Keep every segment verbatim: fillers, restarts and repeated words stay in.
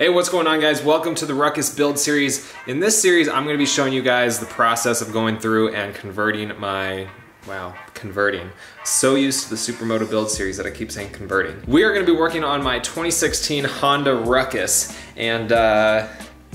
Hey, what's going on, guys? Welcome to the Ruckus build series. In this series, I'm going to be showing you guys the process of going through and converting my, wow, converting. So used to the Supermoto build series that I keep saying converting. We are going to be working on my twenty sixteen Honda Ruckus and uh,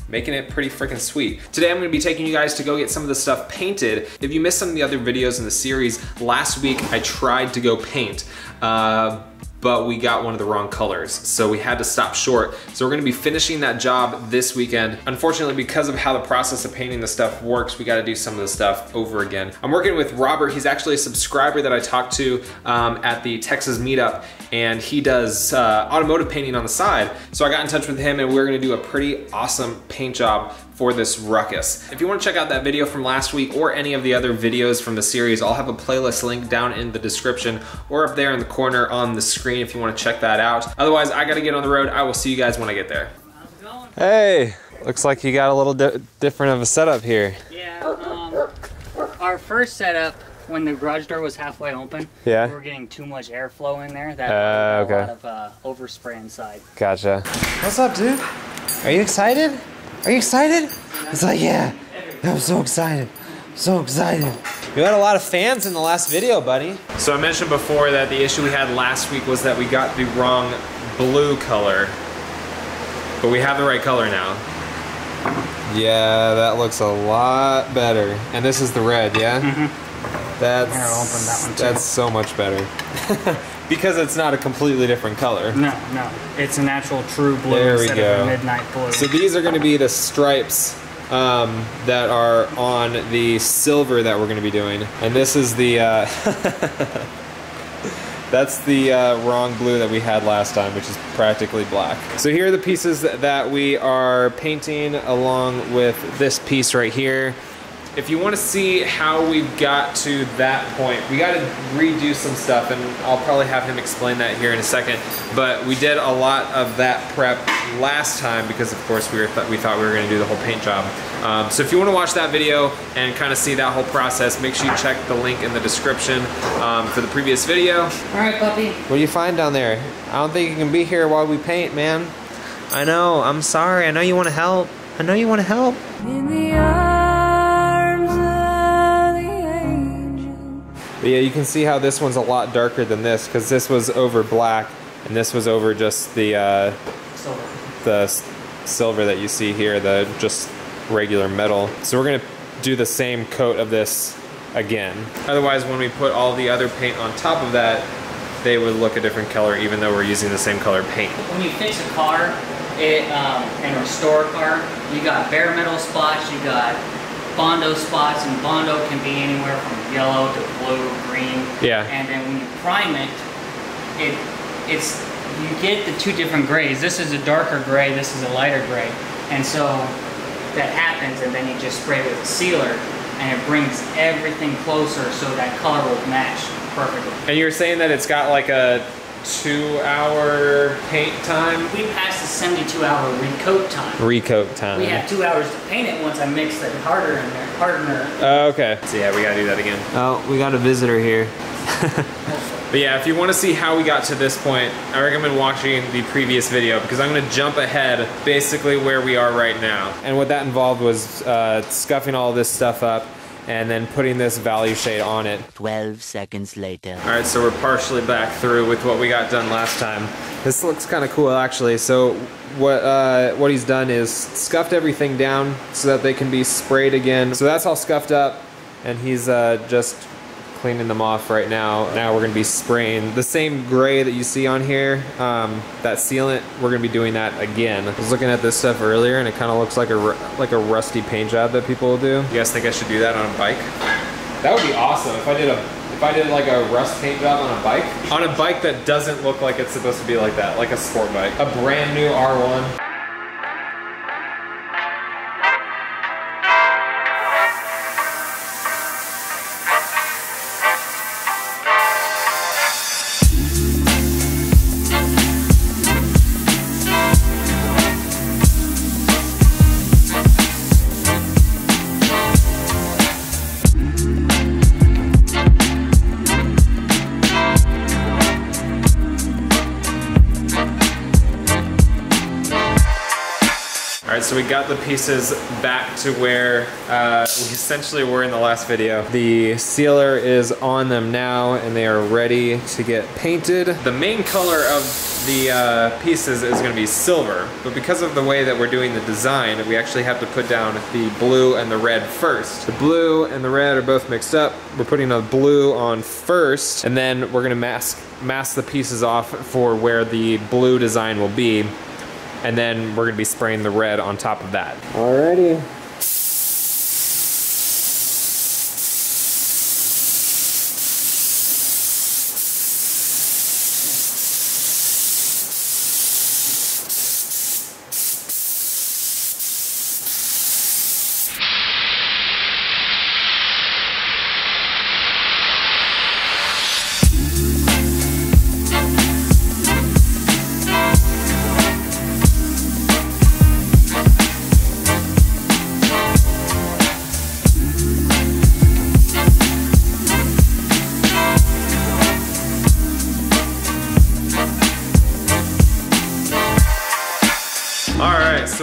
making it pretty freaking sweet. Today, I'm going to be taking you guys to go get some of the stuff painted. If you missed some of the other videos in the series, last week I tried to go paint. Uh, but we got one of the wrong colors, so we had to stop short. So we're gonna be finishing that job this weekend. Unfortunately, because of how the process of painting the stuff works, we gotta do some of the stuff over again. I'm working with Robert. He's actually a subscriber that I talked to um, at the Texas Meetup, and he does uh, automotive painting on the side. So I got in touch with him, and we're gonna do a pretty awesome paint job for this Ruckus. If you wanna check out that video from last week or any of the other videos from the series, I'll have a playlist link down in the description or up there in the corner on the screen if you wanna check that out. Otherwise, I gotta get on the road. I will see you guys when I get there. How's it going? Hey, looks like you got a little di different of a setup here. Yeah, um, our first setup, when the garage door was halfway open, yeah, we were getting too much airflow in there. That uh, okay. A lot of uh, overspray inside. Gotcha. What's up, dude? Are you excited? Are you excited? It's like, yeah, I'm so excited, so excited. You had a lot of fans in the last video, buddy. So I mentioned before that the issue we had last week was that we got the wrong blue color, but we have the right color now. Yeah, that looks a lot better. And this is the red, yeah? Mm-hmm. That's, here, I'll open that one too. That's so much better. Because it's not a completely different color. No, no. It's an actual true blue there instead we go. of a midnight blue. So these are going to be the stripes um, that are on the silver that we're going to be doing. And this is the... Uh, that's the uh, wrong blue that we had last time, which is practically black. So here are the pieces that we are painting along with this piece right here. If you want to see how we've got to that point, we got to redo some stuff, and I'll probably have him explain that here in a second. But we did a lot of that prep last time because, of course, we were th we thought we were going to do the whole paint job. Um, so if you want to watch that video and kind of see that whole process, make sure you check the link in the description um, for the previous video. All right, puppy. What do you find down there? I don't think you can be here while we paint, man. I know. I'm sorry. I know you want to help. I know you want to help. In the eye. But yeah, you can see how this one's a lot darker than this because this was over black and this was over just the uh, silver. the silver that you see here, the just regular metal. So we're gonna do the same coat of this again. Otherwise, when we put all the other paint on top of that, they would look a different color even though we're using the same color paint. When you fix a car it, um, and restore a car, you got bare metal spots, you got Bondo spots, and Bondo can be anywhere from yellow to blue, green. Yeah. And then when you prime it, it it's you get the two different grays. This is a darker gray, this is a lighter gray. And so that happens, and then you just spray with a sealer and it brings everything closer so that color will match perfectly. And you were saying that it's got like a two hour paint time? We passed the seventy-two hour recoat time. Recoat time. We have two hours to paint it once I mix the harder in there. Hardener. Oh, okay. So yeah, we gotta do that again. Oh, we got a visitor here. But yeah, if you wanna see how we got to this point, I recommend watching the previous video because I'm gonna jump ahead basically where we are right now. And what that involved was uh, scuffing all this stuff up and then putting this value shade on it. twelve seconds later. All right, so we're partially back through with what we got done last time. This looks kind of cool, actually. So what uh, what he's done is scuffed everything down so that they can be sprayed again. So that's all scuffed up, and he's uh, just cleaning them off right now. Now we're gonna be spraying the same gray that you see on here, um, that sealant, we're gonna be doing that again. I was looking at this stuff earlier and it kind of looks like a, like a rusty paint job that people will do. You guys think I should do that on a bike? That would be awesome if I did a If I did like a rust paint job on a bike. On a bike that doesn't look like it's supposed to be like that, like a sport bike. A brand new R one. All right, so we got the pieces back to where uh, we essentially were in the last video. The sealer is on them now and they are ready to get painted. The main color of the uh, pieces is gonna be silver, but because of the way that we're doing the design, we actually have to put down the blue and the red first. The blue and the red are both mixed up. We're putting the blue on first, and then we're gonna mask, mask the pieces off for where the blue design will be. And then we're gonna be spraying the red on top of that. Alrighty.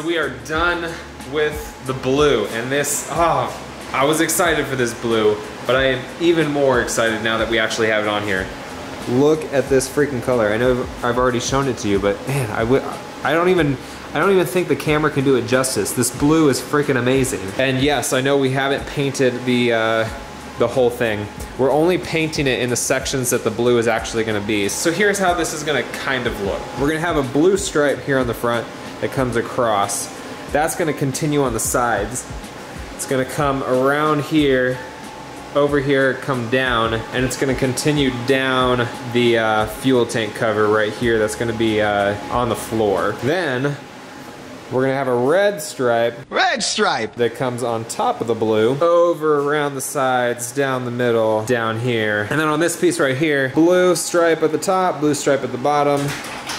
We are done with the blue, and this, oh, I was excited for this blue, but I am even more excited now that we actually have it on here. Look at this freaking color. I know I've already shown it to you, but man, I would, I don't even, I don't even think the camera can do it justice. This blue is freaking amazing. And yes, I know we haven't painted the, uh, the whole thing. We're only painting it in the sections that the blue is actually gonna be. So here's how this is gonna kind of look. We're gonna have a blue stripe here on the front that comes across. That's gonna continue on the sides. It's gonna come around here, over here, come down, and it's gonna continue down the uh, fuel tank cover right here that's gonna be uh, on the floor. Then, we're gonna have a red stripe. Red stripe! That comes on top of the blue, over around the sides, down the middle, down here. And then on this piece right here, blue stripe at the top, blue stripe at the bottom,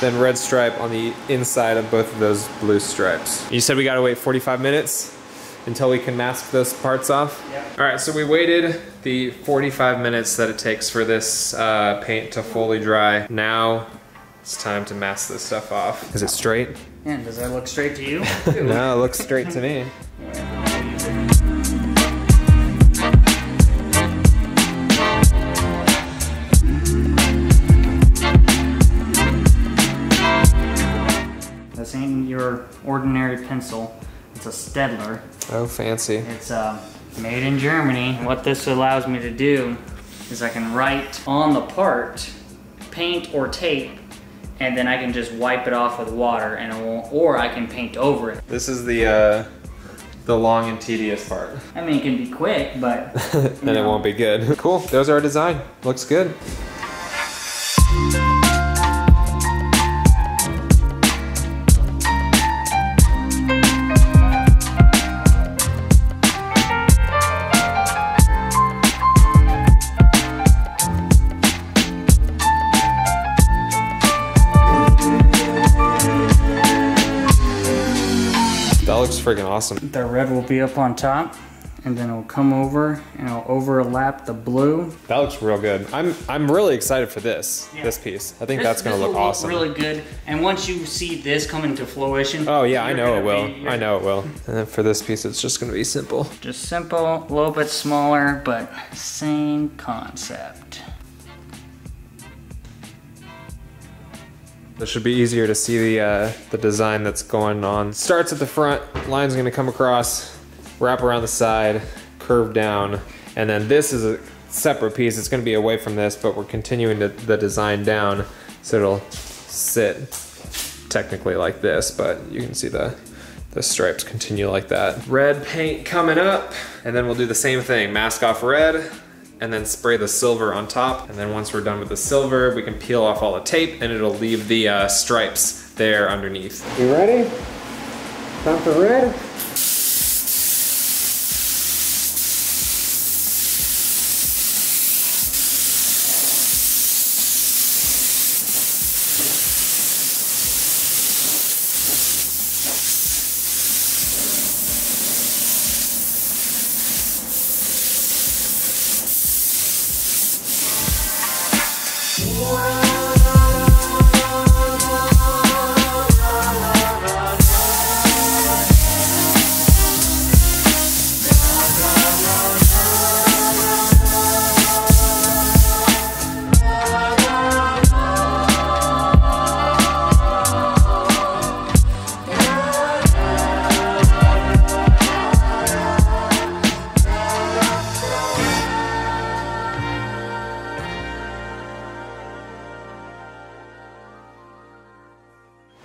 then red stripe on the inside of both of those blue stripes. You said we gotta wait forty-five minutes until we can mask those parts off? Yeah. All right, so we waited the forty-five minutes that it takes for this uh, paint to fully dry. Now, it's time to mask this stuff off. Is it straight? Yeah, does that look straight to you? No, it looks straight to me. Yeah. Your ordinary pencil. It's a Staedtler. Oh, fancy. It's uh, made in Germany. What this allows me to do is I can write on the part, paint or tape, and then I can just wipe it off with water, and it will, or I can paint over it. This is the uh, the long and tedious part. I mean, it can be quick, but... Then it won't be good. Cool, there's our design. Looks good. Freaking awesome. The red will be up on top, and then it'll come over and it'll overlap the blue. That looks real good. I'm I'm really excited for this yeah. this piece. I think this, that's gonna look, look awesome. Really good. And once you see this coming to fruition, oh yeah, I know it will. Be, I know it will. And then for this piece, it's just gonna be simple. Just simple, a little bit smaller, but same concept. It should be easier to see the uh, the design that's going on. Starts at the front, line's gonna come across, wrap around the side, curve down, and then this is a separate piece. It's gonna be away from this, but we're continuing to, the design down, so it'll sit technically like this, but you can see the, the stripes continue like that. Red paint coming up, and then we'll do the same thing. Mask off red, and then spray the silver on top. And then once we're done with the silver, we can peel off all the tape and it'll leave the uh, stripes there underneath. You ready? Time for red?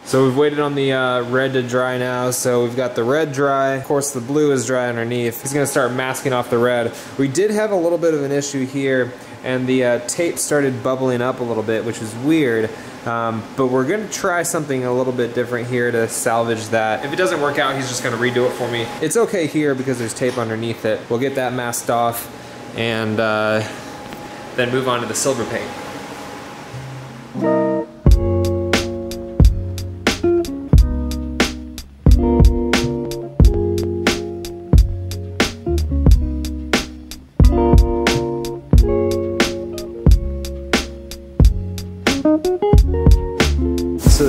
So we've waited on the uh, red to dry now, so we've got the red dry. Of course, the blue is dry underneath. It's gonna start masking off the red. We did have a little bit of an issue here, and the uh, tape started bubbling up a little bit, which is weird. Um, but we're gonna try something a little bit different here to salvage that. If it doesn't work out, he's just gonna redo it for me. It's okay here because there's tape underneath it. We'll get that masked off and uh, then move on to the silver paint.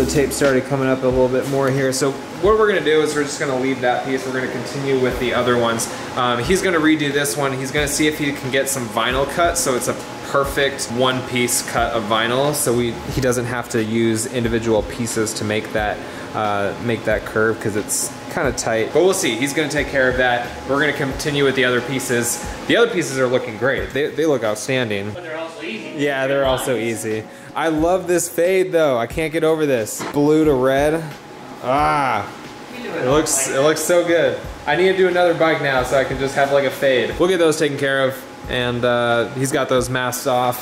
Tape started coming up a little bit more here. So what we're gonna do is we're just gonna leave that piece. We're gonna continue with the other ones. Um, he's gonna redo this one. He's gonna see if he can get some vinyl cut, so it's a perfect one piece cut of vinyl, so we he doesn't have to use individual pieces to make that uh, make that curve, because it's kind of tight. But we'll see, he's gonna take care of that. We're gonna continue with the other pieces. The other pieces are looking great. They, they look outstanding. But they're also easy. Yeah, they're also easy. I love this fade though. I can't get over this. Blue to red. Ah, it looks it looks so good. I need to do another bike now so I can just have like a fade. We'll get those taken care of, and uh, he's got those masks off,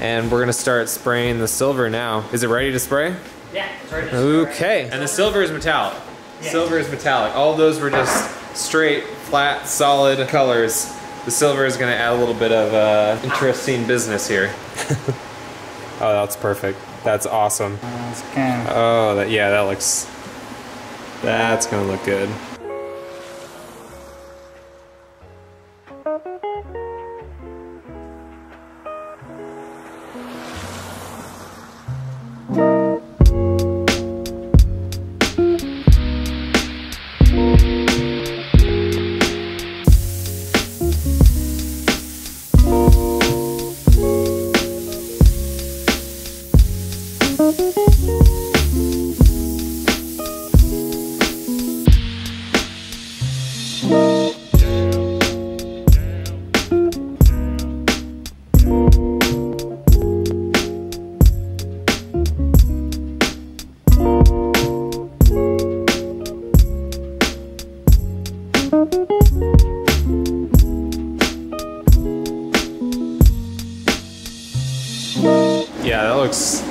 and we're gonna start spraying the silver now. Is it ready to spray? Yeah, it's ready to spray. Okay, and the silver is metallic. Yeah. Silver is metallic. All those were just straight, flat, solid colors. The silver is gonna add a little bit of uh, interesting business here. Oh, that's perfect. That's awesome. That's kind of... Oh, that, yeah, that looks... That's gonna look good.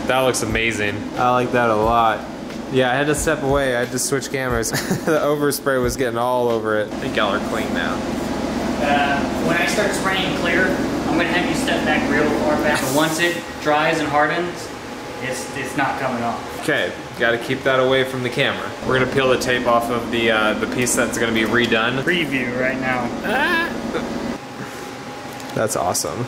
That looks amazing. I like that a lot. Yeah, I had to step away. I had to switch cameras. The overspray was getting all over it. I think y'all are clean now. Uh, when I start spraying clear, I'm gonna have you step back real far back. Once it dries and hardens, it's, it's not coming off. Okay, gotta keep that away from the camera. We're gonna peel the tape off of the, uh, the piece that's gonna be redone. Preview right now. Ah. That's awesome.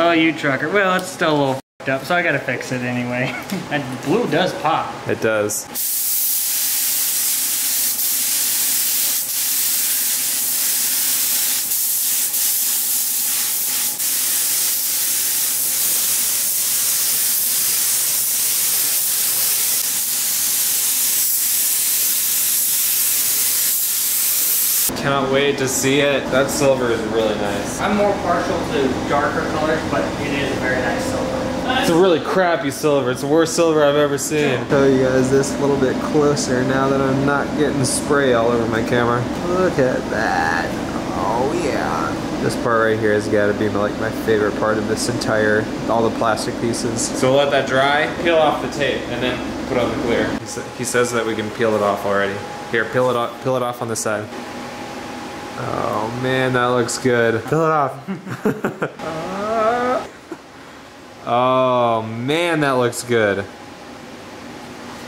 Oh, you trucker. Well, it's still a little f***ed up, so I gotta fix it anyway. That blue does pop. It does. Cannot wait to see it. That silver is really nice. I'm more partial to darker colors, but it is a very nice silver. It's a really crappy silver. It's the worst silver I've ever seen. I'll show you guys this a little bit closer now that I'm not getting spray all over my camera. Look at that. Oh yeah. This part right here has got to be like my favorite part of this entire, all the plastic pieces. So we'll let that dry, peel off the tape, and then put on the clear. He, sa he says that we can peel it off already. Here, peel it off, peel it off on the side. Oh man, that looks good. Peel it off. uh, oh man, that looks good.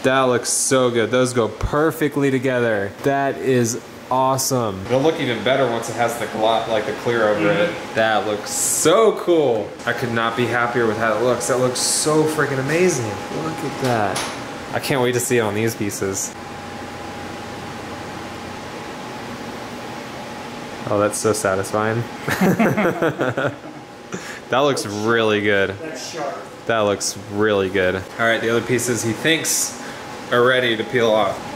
That looks so good. Those go perfectly together. That is awesome. It'll look even better once it has the gloss, like the clear over mm-hmm. it. That looks so cool. I could not be happier with how it looks. That looks so freaking amazing. Look at that. I can't wait to see it on these pieces. Oh, that's so satisfying. That looks really good. That's sharp. That looks really good. All right, the other pieces he thinks are ready to peel off.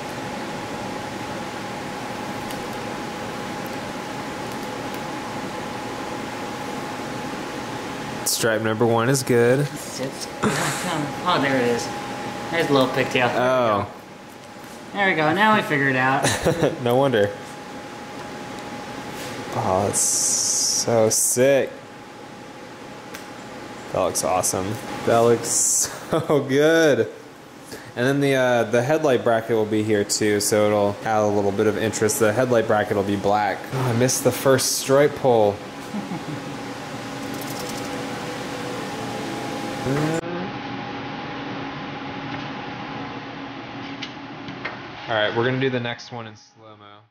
Stripe number one is good. It's, it's, oh, there it is. There's a little pigtail. Oh. There we go. There we go. Now we figured it out. No wonder. Oh, it's so sick. That looks awesome. That looks so good. And then the uh, the headlight bracket will be here too, so it'll add a little bit of interest. The headlight bracket will be black. Oh, I missed the first stripe hole. All right, we're gonna do the next one in slow-mo.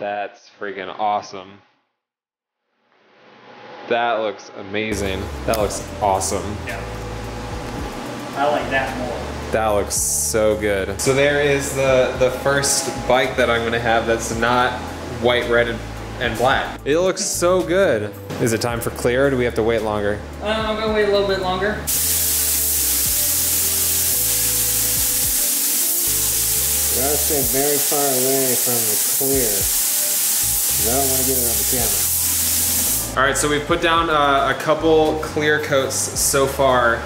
That's freaking awesome. That looks amazing. That looks awesome. Yeah. I like that more. That looks so good. So there is the, the first bike that I'm gonna have that's not white, red, and, and black. It looks so good. Is it time for clear or do we have to wait longer? Uh, I'm gonna wait a little bit longer. You gotta stay very far away from the clear. I don't want to get it on the camera. All right, so we've put down uh, a couple clear coats so far.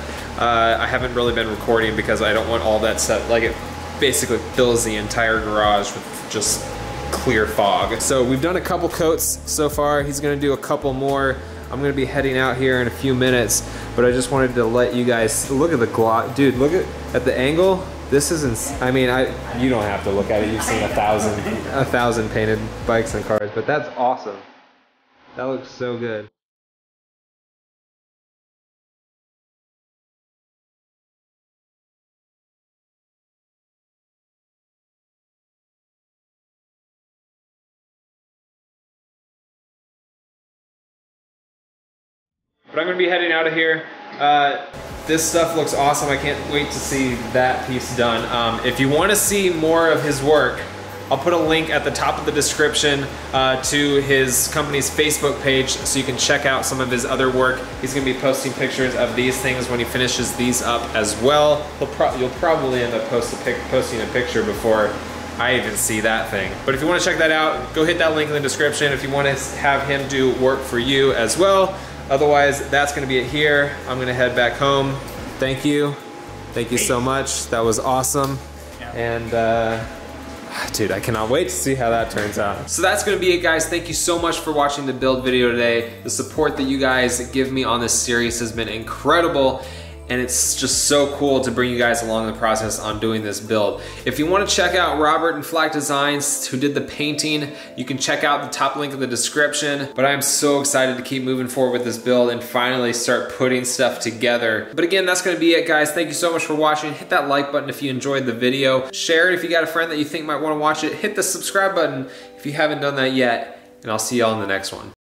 Uh, I haven't really been recording because I don't want all that stuff, like it basically fills the entire garage with just clear fog. So we've done a couple coats so far. He's gonna do a couple more. I'm gonna be heading out here in a few minutes, but I just wanted to let you guys, look at the gloss, dude, look at, at the angle. This isn't, I mean, I you don't have to look at it. You've seen a thousand, a thousand painted bikes and cars, but that's awesome. That looks so good. But I'm gonna be heading out of here. Uh, This stuff looks awesome. I can't wait to see that piece done. Um, if you want to see more of his work, I'll put a link at the top of the description uh, to his company's Facebook page so you can check out some of his other work. He's going to be posting pictures of these things when he finishes these up as well. He'll pro you'll probably end up post a pic posting a picture before I even see that thing. But if you want to check that out, go hit that link in the description if you want to have him do work for you as well. Otherwise, that's gonna be it here. I'm gonna head back home. Thank you. Thank you so much. That was awesome. Yeah. And uh, dude, I cannot wait to see how that turns out. So that's gonna be it, guys. Thank you so much for watching the build video today. The support that you guys give me on this series has been incredible. And it's just so cool to bring you guys along the process on doing this build. If you want to check out Robert and Flak Designs, who did the painting, you can check out the top link in the description. But I'm so excited to keep moving forward with this build and finally start putting stuff together. But again, that's going to be it, guys. Thank you so much for watching. Hit that like button if you enjoyed the video. Share it if you got a friend that you think might want to watch it. Hit the subscribe button if you haven't done that yet. And I'll see y'all in the next one.